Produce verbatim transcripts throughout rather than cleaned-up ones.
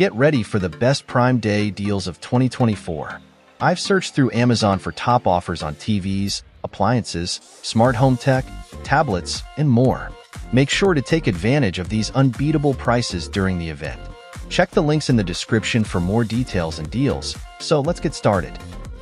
Get ready for the best Prime Day deals of twenty twenty-four. I've searched through Amazon for top offers on T Vs, appliances, smart home tech, tablets, and more. Make sure to take advantage of these unbeatable prices during the event. Check the links in the description for more details and deals, so let's get started.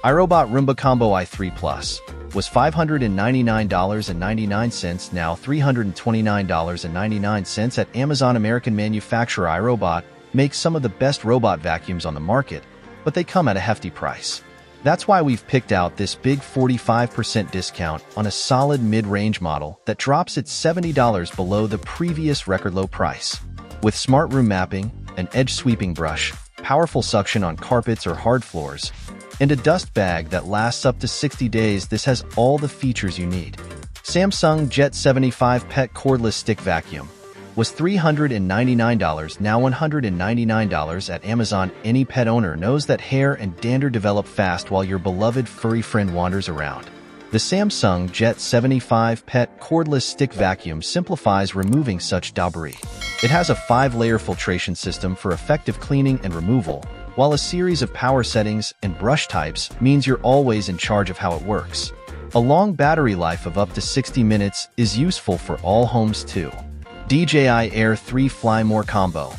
iRobot Roomba Combo i three Plus was five hundred ninety-nine dollars and ninety-nine cents, now three hundred twenty-nine dollars and ninety-nine cents at Amazon. American manufacturer iRobot makes some of the best robot vacuums on the market, but they come at a hefty price. That's why we've picked out this big forty-five percent discount on a solid mid-range model that drops at seventy dollars below the previous record low price. With smart room mapping, an edge sweeping brush, powerful suction on carpets or hard floors, and a dust bag that lasts up to sixty days, this has all the features you need. Samsung Jet seventy-five Pet Cordless Stick Vacuum was three hundred ninety-nine dollars, now one hundred ninety-nine dollars at Amazon. Any pet owner knows that hair and dander develop fast while your beloved furry friend wanders around. The Samsung Jet seventy-five Pet Cordless Stick Vacuum simplifies removing such debris. It has a five-layer filtration system for effective cleaning and removal, while a series of power settings and brush types means you're always in charge of how it works. A long battery life of up to sixty minutes is useful for all homes too. D J I Air three Fly More Combo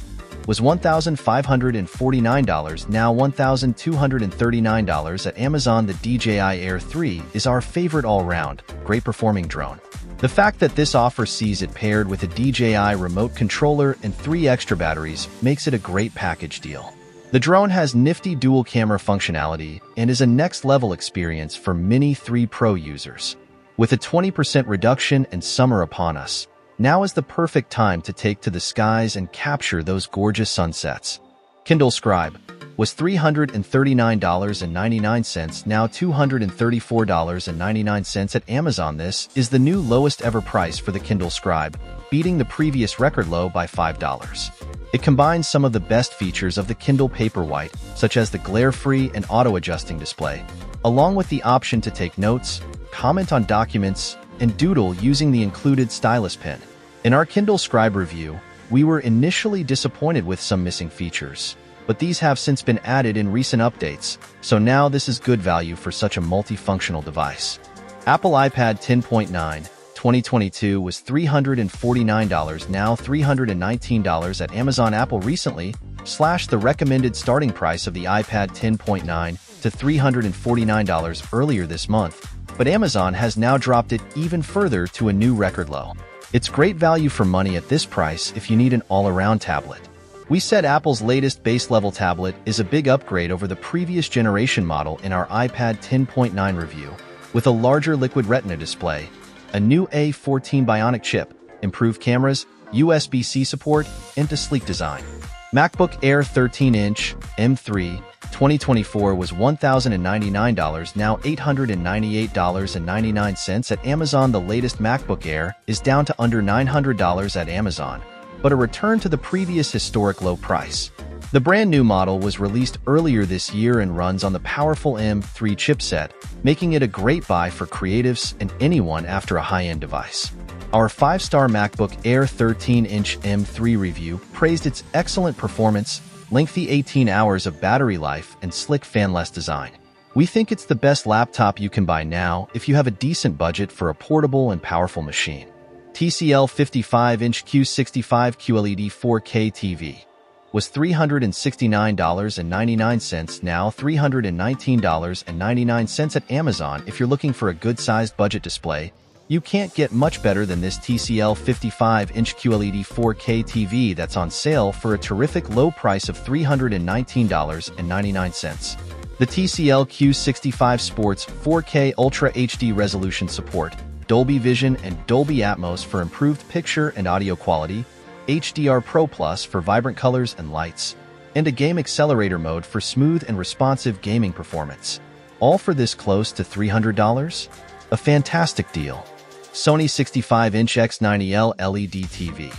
was one thousand five hundred forty-nine dollars, now one thousand two hundred thirty-nine dollars at Amazon. The D J I Air three is our favorite all-round, great-performing drone. The fact that this offer sees it paired with a D J I remote controller and three extra batteries makes it a great package deal. The drone has nifty dual-camera functionality and is a next-level experience for Mini three Pro users. With a twenty percent reduction and summer upon us, now is the perfect time to take to the skies and capture those gorgeous sunsets. Kindle Scribe was three hundred thirty-nine dollars and ninety-nine cents, now two hundred thirty-four dollars and ninety-nine cents at Amazon. This is the new lowest ever price for the Kindle Scribe, beating the previous record low by five dollars. It combines some of the best features of the Kindle Paperwhite, such as the glare-free and auto-adjusting display, along with the option to take notes, comment on documents, and doodle using the included stylus pen. In our Kindle Scribe review, we were initially disappointed with some missing features, but these have since been added in recent updates, so now this is good value for such a multifunctional device. Apple iPad ten point nine twenty twenty-two was three hundred forty-nine dollars, now three hundred nineteen dollars at Amazon. Apple recently slashed the recommended starting price of the iPad ten point nine to three hundred forty-nine dollars earlier this month, but Amazon has now dropped it even further to a new record low. It's great value for money at this price if you need an all-around tablet. We said Apple's latest base-level tablet is a big upgrade over the previous generation model in our iPad ten point nine review, with a larger Liquid Retina display, a new A fourteen Bionic chip, improved cameras, U S B C support, and a sleek design. MacBook Air thirteen inch M three twenty twenty-four was one thousand ninety-nine dollars, now eight hundred ninety-eight dollars and ninety-nine cents at Amazon. The latest MacBook Air is down to under nine hundred dollars at Amazon, but a return to the previous historic low price. The brand new model was released earlier this year and runs on the powerful M three chipset, making it a great buy for creatives and anyone after a high-end device. Our five-star MacBook Air thirteen inch M three review praised its excellent performance, lengthy eighteen hours of battery life, and slick fanless design. We think it's the best laptop you can buy now if you have a decent budget for a portable and powerful machine. T C L fifty-five inch Q sixty-five QLED four K T V was three hundred sixty-nine dollars and ninety-nine cents, now three hundred nineteen dollars and ninety-nine cents at Amazon. If you're looking for a good-sized budget display, you can't get much better than this T C L fifty-five inch QLED four K T V that's on sale for a terrific low price of three hundred nineteen dollars and ninety-nine cents. The T C L Q sixty-five sports four K Ultra H D resolution support, Dolby Vision and Dolby Atmos for improved picture and audio quality, H D R Pro Plus for vibrant colors and lights, and a game accelerator mode for smooth and responsive gaming performance. All for this close to three hundred dollars? A fantastic deal. Sony sixty-five inch X ninety L L E D T V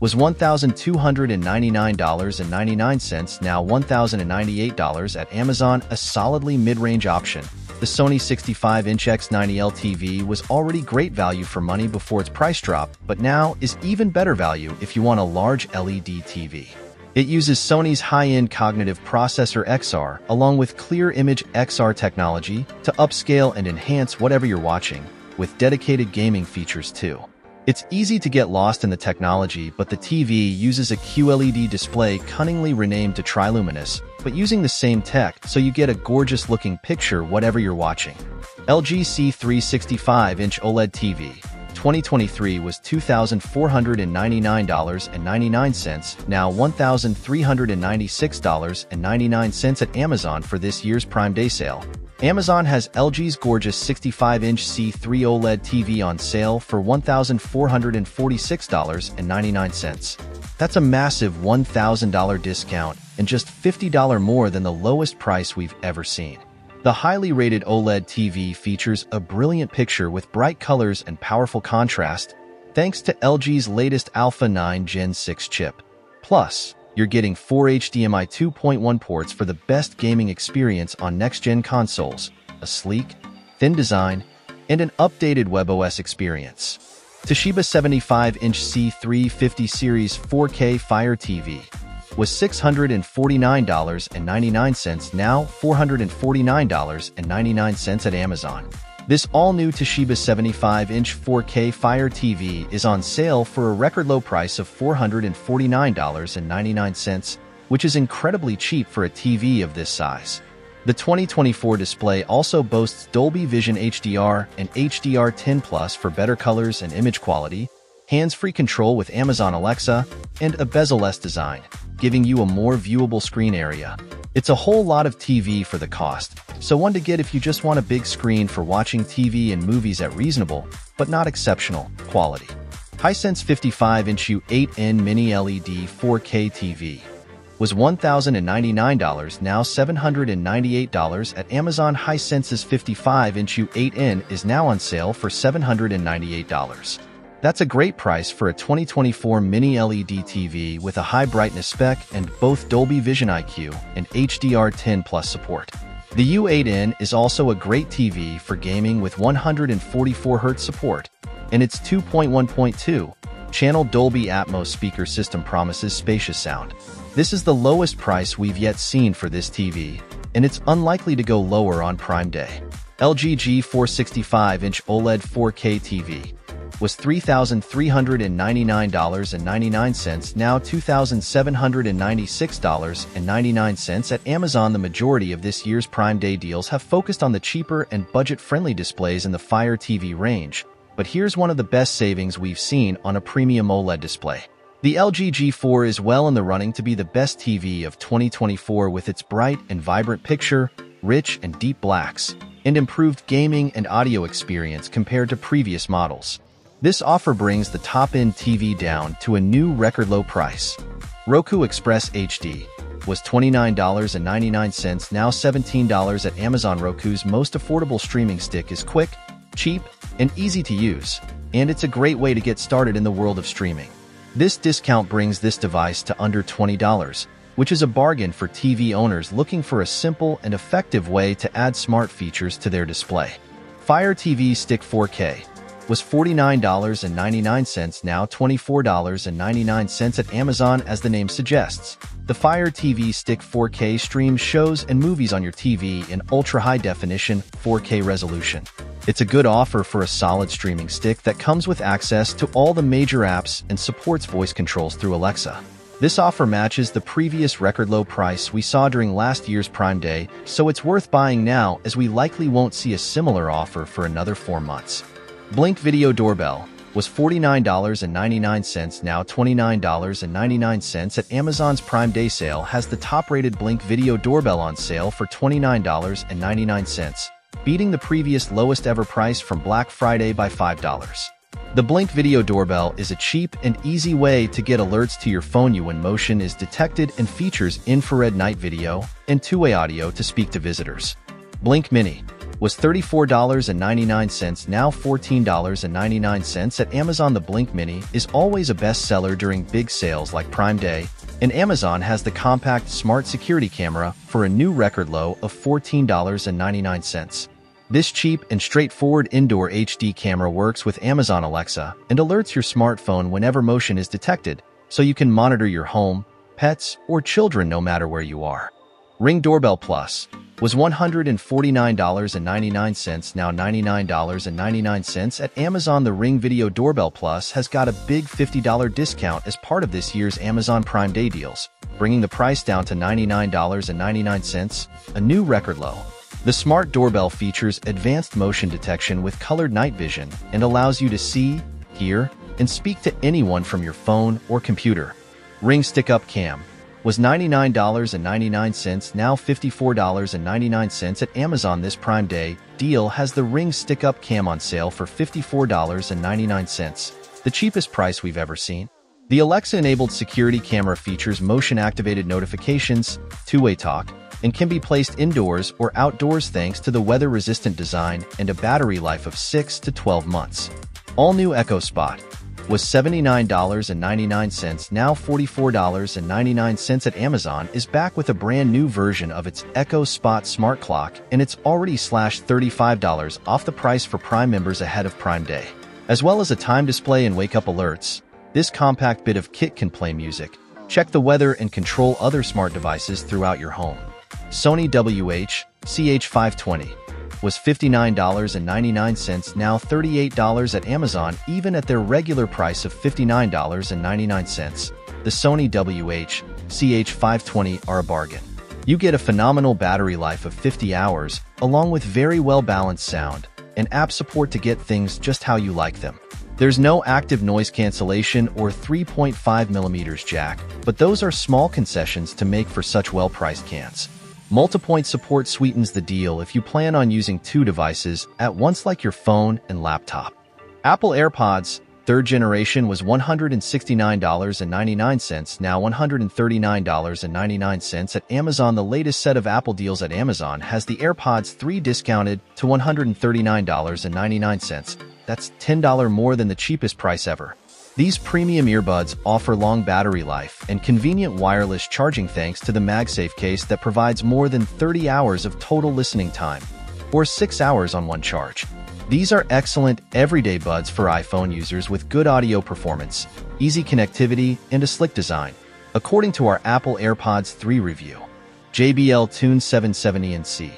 was one thousand two hundred ninety-nine dollars and ninety-nine cents, now one thousand ninety-eight dollars at Amazon. A solidly mid-range option, the Sony sixty-five inch X ninety L T V was already great value for money before its price drop, but now is even better value if you want a large L E D T V. It uses Sony's high-end cognitive processor X R along with Clear Image X R technology to upscale and enhance whatever you're watching, with dedicated gaming features too. It's easy to get lost in the technology, but the T V uses a Q L E D display cunningly renamed to Triluminous, but using the same tech, so you get a gorgeous-looking picture whatever you're watching. L G C three sixty-five inch OLED T V twenty twenty-three was two thousand four hundred ninety-nine dollars and ninety-nine cents, now one thousand three hundred ninety-six dollars and ninety-nine cents at Amazon for this year's Prime Day sale. Amazon has L G's gorgeous sixty-five inch C three OLED T V on sale for one thousand four hundred forty-six dollars and ninety-nine cents. That's a massive one thousand dollar discount and just fifty dollars more than the lowest price we've ever seen. The highly rated OLED T V features a brilliant picture with bright colors and powerful contrast, thanks to L G's latest Alpha nine Gen six chip. Plus, you're getting four H D M I two point one ports for the best gaming experience on next-gen consoles, a sleek, thin design, and an updated webOS experience. Toshiba seventy-five inch C three fifty Series four K Fire T V was six hundred forty-nine dollars and ninety-nine cents, now four hundred forty-nine dollars and ninety-nine cents at Amazon. This all-new Toshiba seventy-five inch four K Fire T V is on sale for a record low price of four hundred forty-nine dollars and ninety-nine cents, which is incredibly cheap for a T V of this size. The twenty twenty-four display also boasts Dolby Vision H D R and H D R ten plus for better colors and image quality, hands-free control with Amazon Alexa, and a bezel-less design, giving you a more viewable screen area. It's a whole lot of T V for the cost, so one to get if you just want a big screen for watching T V and movies at reasonable, but not exceptional, quality. Hisense fifty-five inch U eight N Mini L E D four K T V was one thousand ninety-nine dollars, now seven hundred ninety-eight dollars at Amazon. Hisense's fifty-five inch U eight N is now on sale for seven hundred ninety-eight dollars. That's a great price for a twenty twenty-four mini L E D T V with a high brightness spec and both Dolby Vision I Q and H D R ten plus support. The U eight N is also a great T V for gaming with one hundred forty-four hertz support, and its two point one point two channel Dolby Atmos speaker system promises spacious sound. This is the lowest price we've yet seen for this T V, and it's unlikely to go lower on Prime Day. L G G four sixty-five inch OLED four K T V was three thousand three hundred ninety-nine dollars and ninety-nine cents, now two thousand seven hundred ninety-six dollars and ninety-nine cents at Amazon. The majority of this year's Prime Day deals have focused on the cheaper and budget-friendly displays in the Fire T V range, but here's one of the best savings we've seen on a premium OLED display. The L G G four is well in the running to be the best T V of twenty twenty-four with its bright and vibrant picture, rich and deep blacks, and improved gaming and audio experience compared to previous models. This offer brings the top-end T V down to a new record-low price. Roku Express H D was twenty-nine dollars and ninety-nine cents, now seventeen dollars at Amazon. Roku's most affordable streaming stick is quick, cheap, and easy to use, and it's a great way to get started in the world of streaming. This discount brings this device to under twenty dollars, which is a bargain for T V owners looking for a simple and effective way to add smart features to their display. Fire T V Stick four K was forty-nine dollars and ninety-nine cents, now twenty-four dollars and ninety-nine cents at Amazon. As the name suggests, the Fire T V Stick four K streams shows and movies on your T V in ultra-high definition, four K resolution. It's a good offer for a solid streaming stick that comes with access to all the major apps and supports voice controls through Alexa. This offer matches the previous record-low price we saw during last year's Prime Day, so it's worth buying now, as we likely won't see a similar offer for another four months. Blink Video Doorbell was forty-nine dollars and ninety-nine cents, now twenty-nine dollars and ninety-nine cents at Amazon's Prime Day sale has the top-rated Blink Video Doorbell on sale for twenty-nine dollars and ninety-nine cents, beating the previous lowest-ever price from Black Friday by five dollars. The Blink Video Doorbell is a cheap and easy way to get alerts to your phone you when motion is detected and features infrared night video and two-way audio to speak to visitors. Blink Mini was thirty-four dollars and ninety-nine cents, now fourteen dollars and ninety-nine cents at Amazon. The Blink Mini is always a bestseller during big sales like Prime Day, and Amazon has the compact smart security camera for a new record low of fourteen dollars and ninety-nine cents. This cheap and straightforward indoor H D camera works with Amazon Alexa and alerts your smartphone whenever motion is detected, so you can monitor your home, pets, or children no matter where you are. Ring Doorbell Plus was one hundred forty-nine ninety-nine, now ninety-nine ninety-nine at Amazon. The Ring Video Doorbell Plus has got a big fifty dollar discount as part of this year's Amazon Prime Day deals, bringing the price down to ninety-nine ninety-nine, a new record low. The smart doorbell features advanced motion detection with colored night vision and allows you to see, hear, and speak to anyone from your phone or computer. Ring Stick Up Cam was ninety-nine ninety-nine, now fifty-four ninety-nine at Amazon. This Prime Day deal has the Ring Stick Up Cam on sale for fifty-four ninety-nine, the cheapest price we've ever seen. The Alexa-enabled security camera features motion-activated notifications, two-way talk, and can be placed indoors or outdoors thanks to the weather-resistant design and a battery life of six to twelve months. All-new Echo Spot was seventy-nine ninety-nine, now forty-four ninety-nine at Amazon, is back with a brand new version of its Echo Spot smart clock, and it's already slashed thirty-five dollars off the price for Prime members ahead of Prime Day. As well as a time display and wake-up alerts, this compact bit of kit can play music, check the weather, and control other smart devices throughout your home. Sony W H C H five twenty was fifty-nine ninety-nine, now thirty-eight dollars at Amazon, even at their regular price of fifty-nine ninety-nine. The Sony W H C H five twenty are a bargain. You get a phenomenal battery life of fifty hours, along with very well-balanced sound and app support to get things just how you like them. There's no active noise cancellation or three point five millimeter jack, but those are small concessions to make for such well-priced cans. Multipoint support sweetens the deal if you plan on using two devices at once, like your phone and laptop. Apple AirPods third generation was one hundred sixty-nine ninety-nine, now one hundred thirty-nine ninety-nine at Amazon. The latest set of Apple deals at Amazon has the AirPods three discounted to one hundred thirty-nine ninety-nine. That's ten dollars more than the cheapest price ever. These premium earbuds offer long battery life and convenient wireless charging thanks to the MagSafe case that provides more than thirty hours of total listening time, or six hours on one charge. These are excellent everyday buds for iPhone users with good audio performance, easy connectivity, and a slick design, according to our Apple AirPods three review. J B L Tune seven seventy N C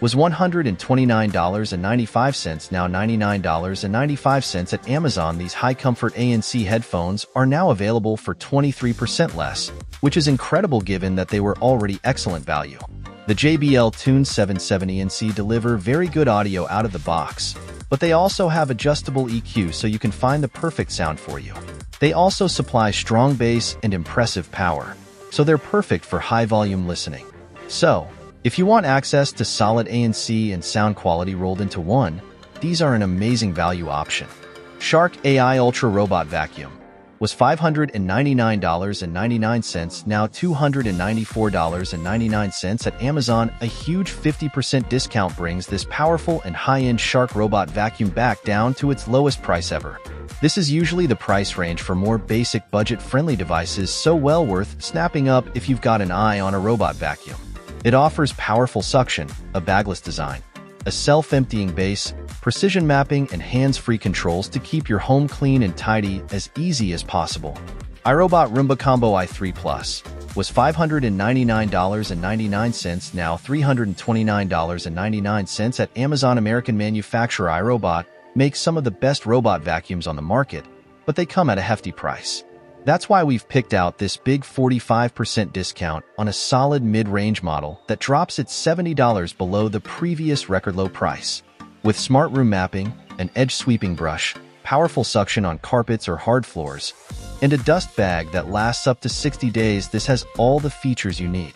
was one hundred twenty-nine ninety-five, now ninety-nine ninety-five at Amazon. These high-comfort A N C headphones are now available for twenty-three percent less, which is incredible given that they were already excellent value. The J B L Tune seven seventy N C deliver very good audio out of the box, but they also have adjustable E Q so you can find the perfect sound for you. They also supply strong bass and impressive power, so they're perfect for high-volume listening. So, if you want access to solid A N C and sound quality rolled into one, these are an amazing value option. Shark A I Ultra Robot Vacuum was five hundred ninety-nine ninety-nine, now two hundred ninety-four ninety-nine at Amazon. A huge fifty percent discount brings this powerful and high-end Shark Robot Vacuum back down to its lowest price ever. This is usually the price range for more basic budget-friendly devices, so well worth snapping up if you've got an eye on a robot vacuum. It offers powerful suction, a bagless design, a self-emptying base, precision mapping, and hands-free controls to keep your home clean and tidy as easy as possible. iRobot Roomba Combo i three Plus was five hundred ninety-nine ninety-nine, now three hundred twenty-nine ninety-nine at Amazon. American manufacturer iRobot makes some of the best robot vacuums on the market, but they come at a hefty price. That's why we've picked out this big forty-five percent discount on a solid mid-range model that drops it seventy dollars below the previous record-low price. With smart room mapping, an edge-sweeping brush, powerful suction on carpets or hard floors, and a dust bag that lasts up to sixty days, this has all the features you need.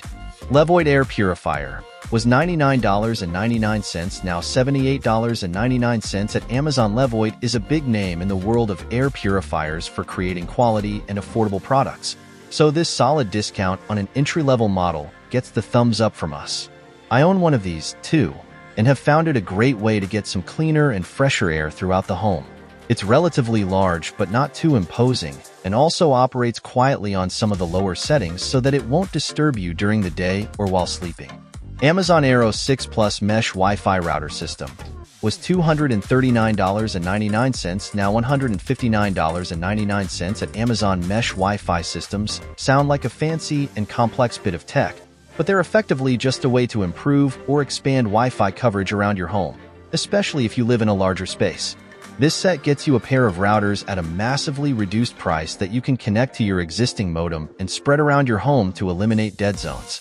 Levoit Air Purifier was ninety-nine ninety-nine, now seventy-eight ninety-nine at Amazon. Levoit is a big name in the world of air purifiers for creating quality and affordable products, so this solid discount on an entry-level model gets the thumbs up from us. I own one of these, too, and have found it a great way to get some cleaner and fresher air throughout the home. It's relatively large but not too imposing, and also operates quietly on some of the lower settings so that it won't disturb you during the day or while sleeping. Amazon Aero six Plus Mesh Wi-Fi Router System was two hundred thirty-nine dollars and ninety-nine cents, now one hundred fifty-nine dollars and ninety-nine cents at Amazon Mesh Wi-Fi systems sound like a fancy and complex bit of tech, but they're effectively just a way to improve or expand Wi-Fi coverage around your home, especially if you live in a larger space. This set gets you a pair of routers at a massively reduced price that you can connect to your existing modem and spread around your home to eliminate dead zones.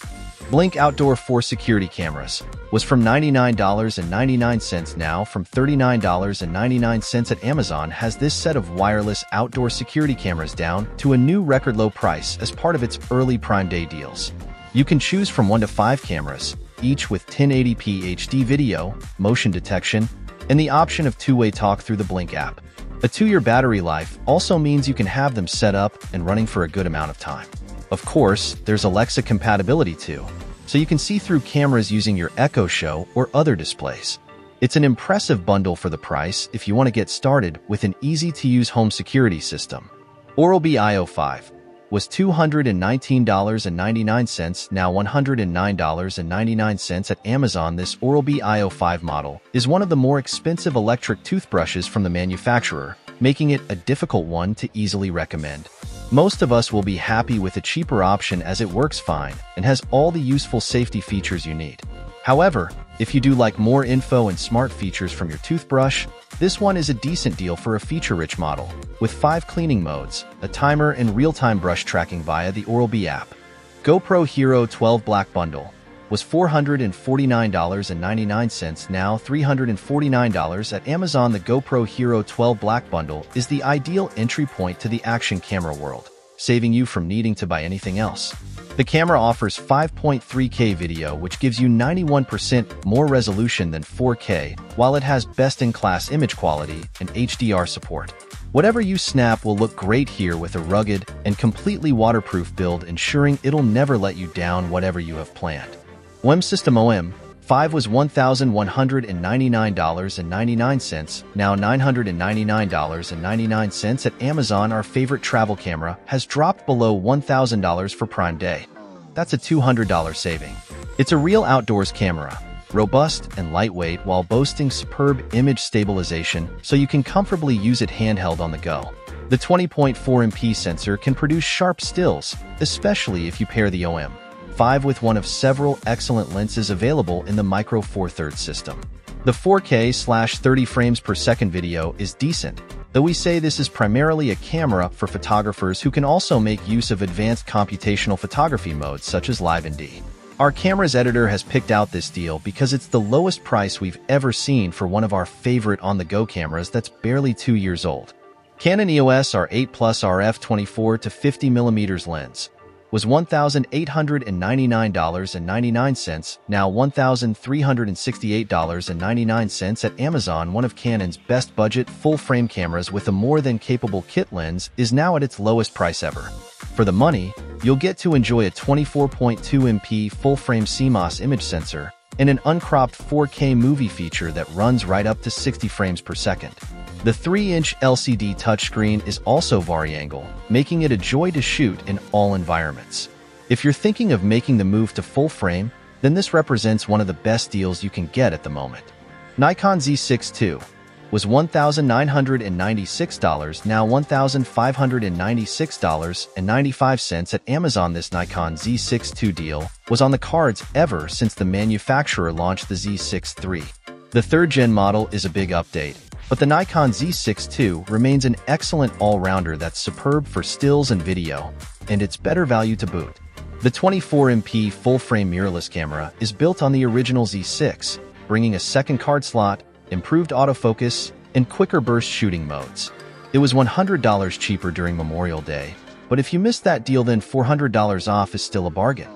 Blink Outdoor four security cameras was from ninety-nine dollars and ninety-nine cents, now from thirty-nine dollars and ninety-nine cents at Amazon, has this set of wireless outdoor security cameras down to a new record low price as part of its early Prime Day deals. You can choose from one to five cameras, each with ten eighty p H D video, motion detection, and the option of two-way talk through the Blink app. A two-year battery life also means you can have them set up and running for a good amount of time. Of course, there's Alexa compatibility too, so you can see through cameras using your Echo Show or other displays. It's an impressive bundle for the price if you want to get started with an easy-to-use home security system. Oral-B i O five was two hundred nineteen dollars and ninety-nine cents, now one hundred nine dollars and ninety-nine cents at Amazon. This Oral-B i O five model is one of the more expensive electric toothbrushes from the manufacturer, making it a difficult one to easily recommend. Most of us will be happy with a cheaper option as it works fine and has all the useful safety features you need. However, if you do like more info and smart features from your toothbrush, this one is a decent deal for a feature-rich model, with five cleaning modes, a timer, and real-time brush tracking via the Oral-B app. GoPro Hero twelve Black bundle was four hundred forty-nine dollars and ninety-nine cents, now three hundred forty-nine dollars at Amazon. The GoPro Hero twelve Black bundle is the ideal entry point to the action camera world, saving you from needing to buy anything else. The camera offers five point three K video, which gives you ninety-one percent more resolution than four K, while it has best-in-class image quality and H D R support. Whatever you snap will look great here with a rugged and completely waterproof build, ensuring it'll never let you down whatever you have planned. O M System O M five was one thousand one hundred ninety-nine dollars and ninety-nine cents, now nine hundred ninety-nine dollars and ninety-nine cents at Amazon. Our favorite travel camera has dropped below one thousand dollars for Prime Day. That's a two hundred dollar saving. It's a real outdoors camera, robust and lightweight while boasting superb image stabilization, so you can comfortably use it handheld on the go. The twenty point four megapixel sensor can produce sharp stills, especially if you pair the O M five with one of several excellent lenses available in the Micro Four Thirds system. The four K slash thirty frames per second video is decent, though we say this is primarily a camera for photographers who can also make use of advanced computational photography modes such as Live and D. Our camera's editor has picked out this deal because it's the lowest price we've ever seen for one of our favorite on-the-go cameras that's barely two years old. Canon E O S R eight Plus R f twenty-four to fifty millimeter lens was one thousand eight hundred ninety-nine dollars and ninety-nine cents, now one thousand three hundred sixty-eight dollars and ninety-nine cents at Amazon. One of Canon's best budget full-frame cameras with a more than capable kit lens is now at its lowest price ever. For the money, you'll get to enjoy a twenty-four point two megapixel full-frame C M O S image sensor and an uncropped four K movie feature that runs right up to sixty frames per second. The three inch L C D touchscreen is also vari-angle, making it a joy to shoot in all environments. If you're thinking of making the move to full frame, then this represents one of the best deals you can get at the moment. Nikon Z six two was one thousand nine hundred ninety-six dollars, now one thousand five hundred ninety-six dollars and ninety-five cents at Amazon. This Nikon Z six two deal was on the cards ever since the manufacturer launched the Z six three. The third-gen model is a big update, but the Nikon Z six two remains an excellent all-rounder that's superb for stills and video, and it's better value to boot. The twenty-four megapixel full-frame mirrorless camera is built on the original Z six, bringing a second card slot, improved autofocus, and quicker burst shooting modes. It was one hundred dollars cheaper during Memorial Day, but if you missed that deal, then four hundred dollars off is still a bargain.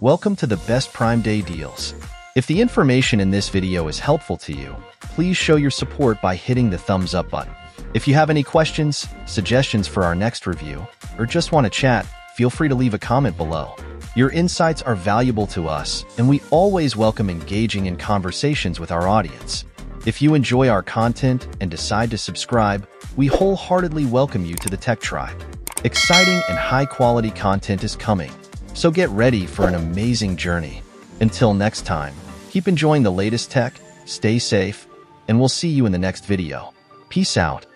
Welcome to the best Prime Day deals. If the information in this video is helpful to you, please show your support by hitting the thumbs up button. If you have any questions, suggestions for our next review, or just want to chat, feel free to leave a comment below. Your insights are valuable to us, and we always welcome engaging in conversations with our audience. If you enjoy our content and decide to subscribe, we wholeheartedly welcome you to the Tech Tribe. Exciting and high-quality content is coming, so get ready for an amazing journey. Until next time, keep enjoying the latest tech, stay safe, and we'll see you in the next video. Peace out.